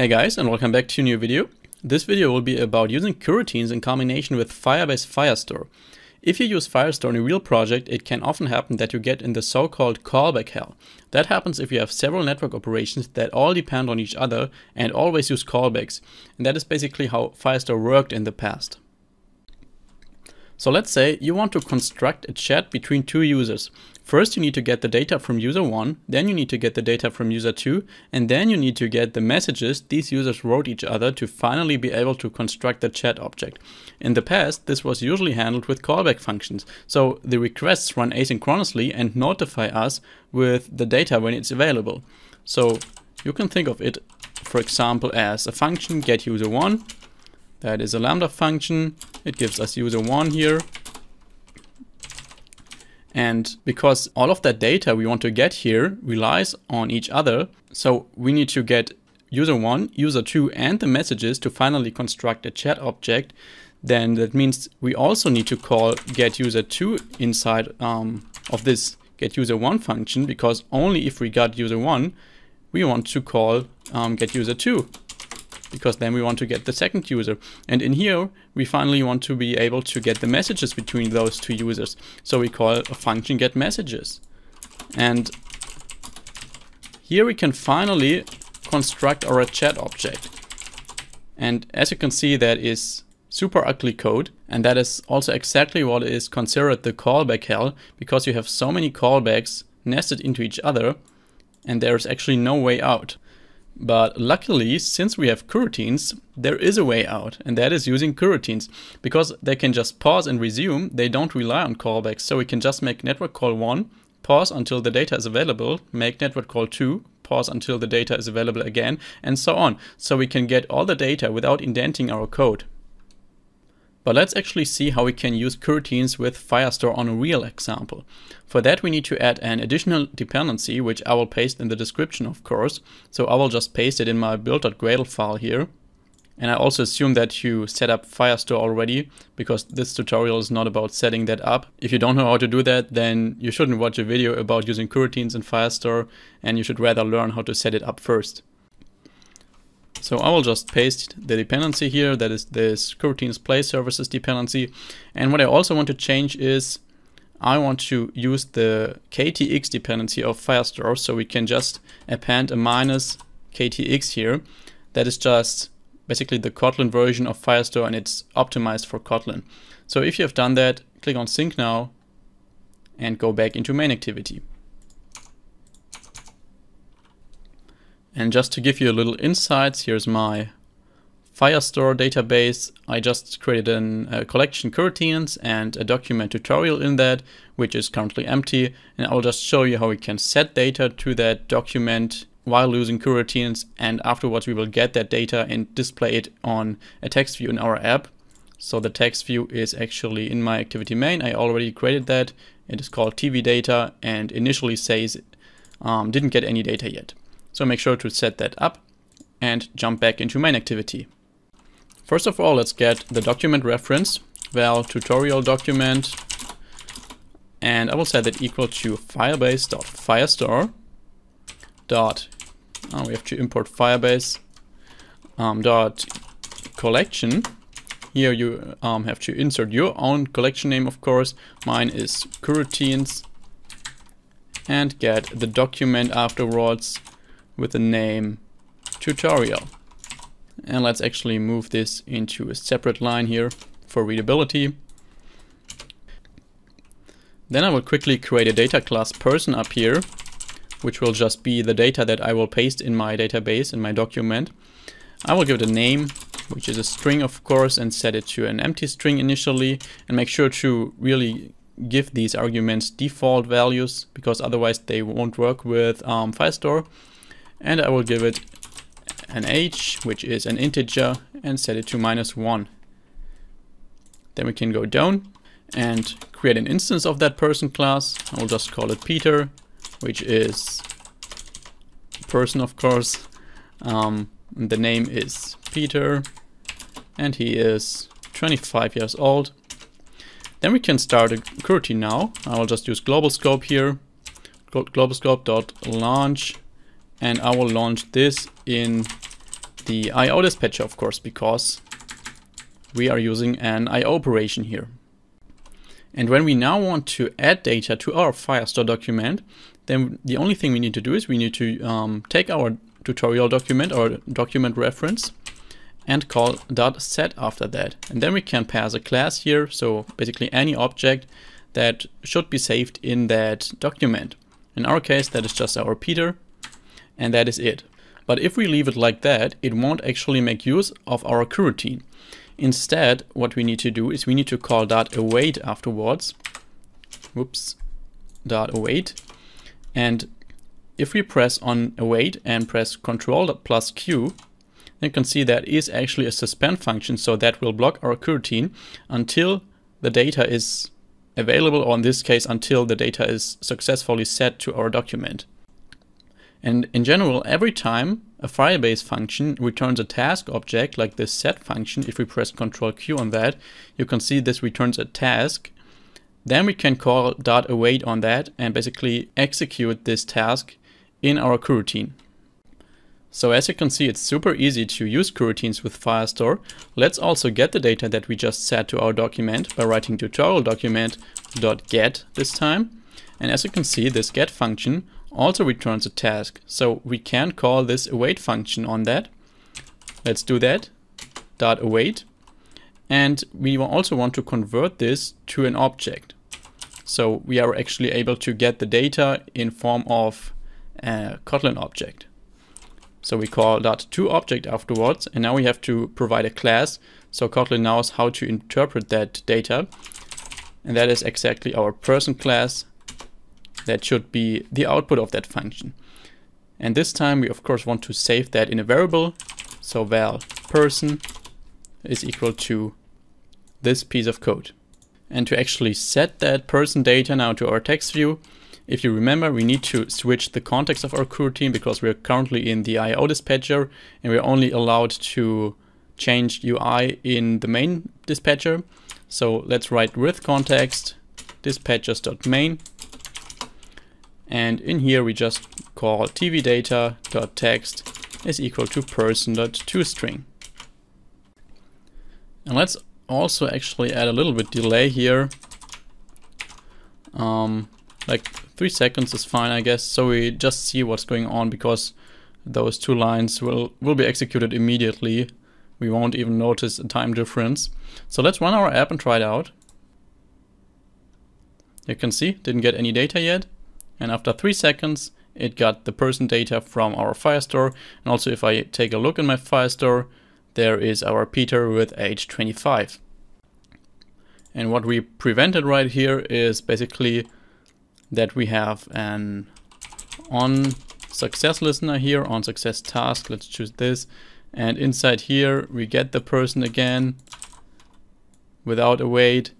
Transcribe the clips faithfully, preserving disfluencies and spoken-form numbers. Hey guys, and welcome back to a new video. This video will be about using coroutines in combination with Firebase Firestore. If you use Firestore in a real project, it can often happen that you get in the so-called callback hell. That happens if you have several network operations that all depend on each other and always use callbacks. And that is basically how Firestore worked in the past. So let's say you want to construct a chat between two users. First, you need to get the data from user one, then you need to get the data from user two, and then you need to get the messages these users wrote each other to finally be able to construct the chat object. In the past, this was usually handled with callback functions, so the requests run asynchronously and notify us with the data when it's available. So you can think of it, for example, as a function get user one. That is a Lambda function. It gives us user one here. And because all of that data we want to get here relies on each other, so we need to get user one, user two, and the messages to finally construct a chat object, then that means we also need to call get user two inside um, of this get user one function, because only if we got user one, we want to call um, get user two. Because then we want to get the second user. And in here, we finally want to be able to get the messages between those two users. So we call a function getMessages. And here we can finally construct our chat object. And as you can see, that is super ugly code. And that is also exactly what is considered the callback hell, because you have so many callbacks nested into each other, and there is actually no way out. But luckily, since we have coroutines, there is a way out, and that is using coroutines. Because they can just pause and resume, they don't rely on callbacks. So we can just make network call one, pause until the data is available, make network call two, pause until the data is available again, and so on. So we can get all the data without indenting our code. But let's actually see how we can use coroutines with Firestore on a real example. For that, we need to add an additional dependency, which I will paste in the description, of course. So I will just paste it in my build.gradle file here. And I also assume that you set up Firestore already, because this tutorial is not about setting that up. If you don't know how to do that, then you shouldn't watch a video about using coroutines in Firestore, and you should rather learn how to set it up first. So I will just paste the dependency here, that is this coroutines play services dependency. And what I also want to change is I want to use the K T X dependency of Firestore, so we can just append a minus K T X here. That is just basically the Kotlin version of Firestore, and it's optimized for Kotlin. So if you have done that, click on Sync now and go back into MainActivity. And just to give you a little insights, here's my Firestore database. I just created an, a collection coroutines and a document tutorial in that, which is currently empty. And I'll just show you how we can set data to that document while using coroutines. And afterwards, we will get that data and display it on a text view in our app. So the text view is actually in my activity main. I already created that. It is called T V data and initially says um, didn't get any data yet. So make sure to set that up and jump back into main activity. First of all, let's get the document reference, val tutorial document, and I will set it equal to firebase.firestore. Dot, oh, we have to import Firebase. Um, dot collection. Here you um, have to insert your own collection name, of course. Mine is coroutines, and get the document afterwards with the name tutorial. And let's actually move this into a separate line here for readability. Then I will quickly create a data class person up here, which will just be the data that I will paste in my database, in my document. I will give it a name, which is a string, of course, and set it to an empty string initially, and make sure to really give these arguments default values, because otherwise they won't work with um, Firestore. And I will give it an age, which is an integer, and set it to minus one. Then we can go down and create an instance of that person class. I will just call it Peter, which is person, of course. Um, the name is Peter, and he is twenty-five years old. Then we can start a coroutine now. I will just use global scope here, global scope dot launch. And I will launch this in the I O dispatcher, of course, because we are using an I O operation here. And when we now want to add data to our Firestore document, then the only thing we need to do is we need to um, take our tutorial document or document reference and call .set after that. And then we can pass a class here, so basically any object that should be saved in that document. In our case, that is just our Peter, and that is it. But if we leave it like that, it won't actually make use of our coroutine. Instead, what we need to do is we need to call .await afterwards. Whoops, .await. And if we press on await and press control plus Q, then you can see that is actually a suspend function, so that will block our coroutine until the data is available, or in this case, until the data is successfully set to our document. And in general, every time a Firebase function returns a task object like this set function, if we press control Q on that, you can see this returns a task. Then we can call .await on that and basically execute this task in our coroutine. So as you can see, it's super easy to use coroutines with Firestore. Let's also get the data that we just set to our document by writing tutorial document.get this time. And as you can see, this get function also returns a task. So we can call this await function on that. Let's do that, dot await. And we will also want to convert this to an object. So we are actually able to get the data in form of a Kotlin object. So we call .toObject afterwards, and now we have to provide a class, so Kotlin knows how to interpret that data. And that is exactly our person class. That should be the output of that function. And this time we of course want to save that in a variable. So val person is equal to this piece of code. And to actually set that person data now to our text view, if you remember, we need to switch the context of our coroutine because we are currently in the I O dispatcher and we're only allowed to change U I in the main dispatcher. So let's write withContext dispatchers.main. And in here we just call tvdata.text is equal to person.toString. And let's also actually add a little bit delay here. Um, like three seconds is fine, I guess. So we just see what's going on because those two lines will, will be executed immediately. We won't even notice a time difference. So let's run our app and try it out. You can see, didn't get any data yet. And after three seconds, it got the person data from our Firestore. And also if I take a look in my Firestore, there is our Peter with age twenty-five. And what we prevented right here is basically that we have an on success listener here, on success task, let's choose this. And inside here, we get the person again without await.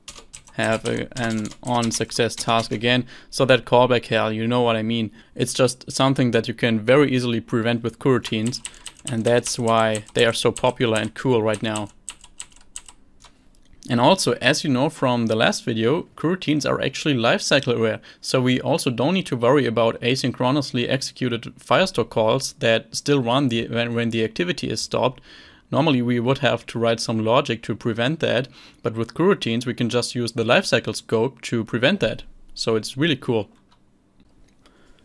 Have a, an on success task again, so that callback hell, you know what I mean. It's just something that you can very easily prevent with coroutines, and that's why they are so popular and cool right now. And also, as you know from the last video, coroutines are actually lifecycle aware, so we also don't need to worry about asynchronously executed Firestore calls that still run the, when, when the activity is stopped. Normally we would have to write some logic to prevent that, but with coroutines we can just use the lifecycle scope to prevent that. So it's really cool.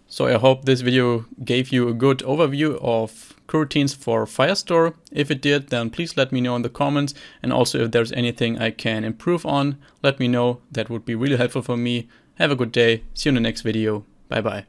So I hope this video gave you a good overview of coroutines for Firestore. If it did, then please let me know in the comments, and also if there's anything I can improve on, let me know. That would be really helpful for me. Have a good day. See you in the next video. Bye bye.